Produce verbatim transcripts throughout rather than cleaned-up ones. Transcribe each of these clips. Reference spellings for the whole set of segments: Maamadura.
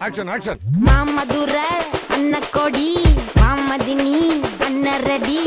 Action, action. Maamadura, Anna Kodi, Maamadini, Anna Reddy.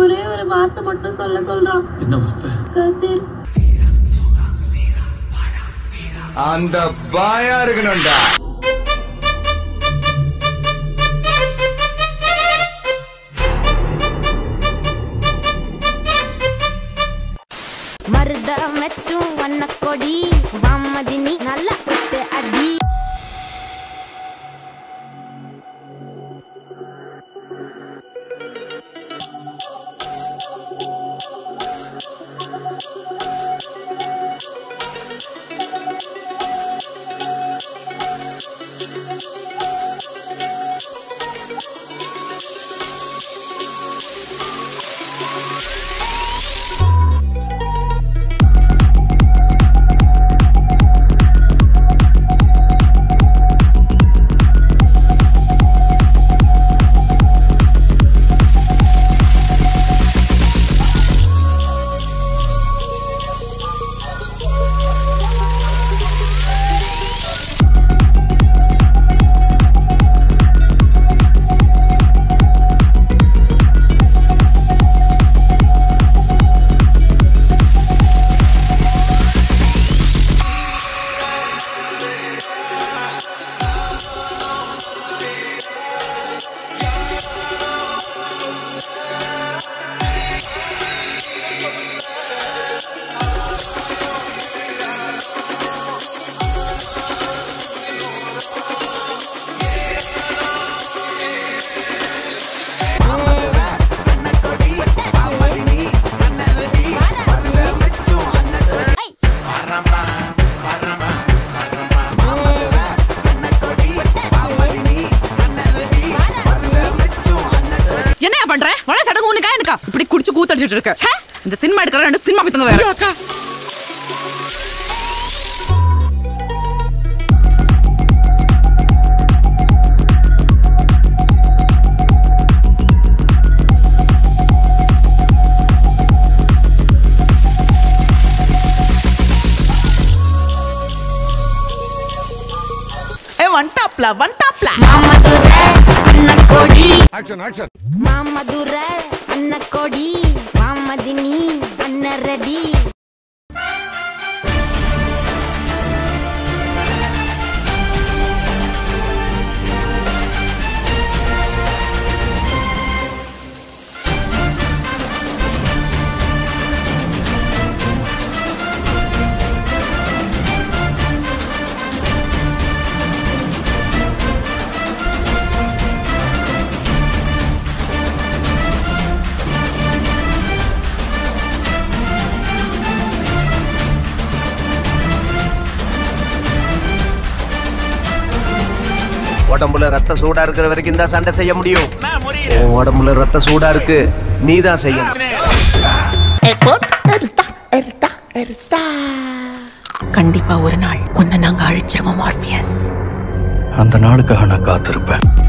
ஒரே ஒரு வார்த்தை மட்டும் சொல்ல சொல்றான். என்ன வார்த்தை? கதிர் வீரா சோடா வீரா வாடா வீரா அந்த பாயா இருக்கணும்டா. மர்தா மச்சு வண்ண கொடி வாமதினி நல்ல குத்து அடி. இப்படி குடிச்சு கூத்தடிச்சிட்டு இருக்க. இந்த சினிமா எடுக்கிற ரெண்டு சினிமா போய் தங்க வேற. One tapla, one tapla. Maamadura, Anna Kodi. Action, action. Maamadura, Anna Kodi, Maamadini, Anna Reddy. உடம்புல ரத்த சூடா இருக்கிற வரைக்கும் தான் சண்டை செய்ய முடியும். உடம்புல ரத்த சூடா இருக்கு, நீ தான் செய்யணும். கண்டிப்பா ஒரு நாள் உன்னை நாங்க அழிச்சிருவோம் ஆர்பியஸ். அந்த நாளுக்காக நான் காத்திருப்பேன்.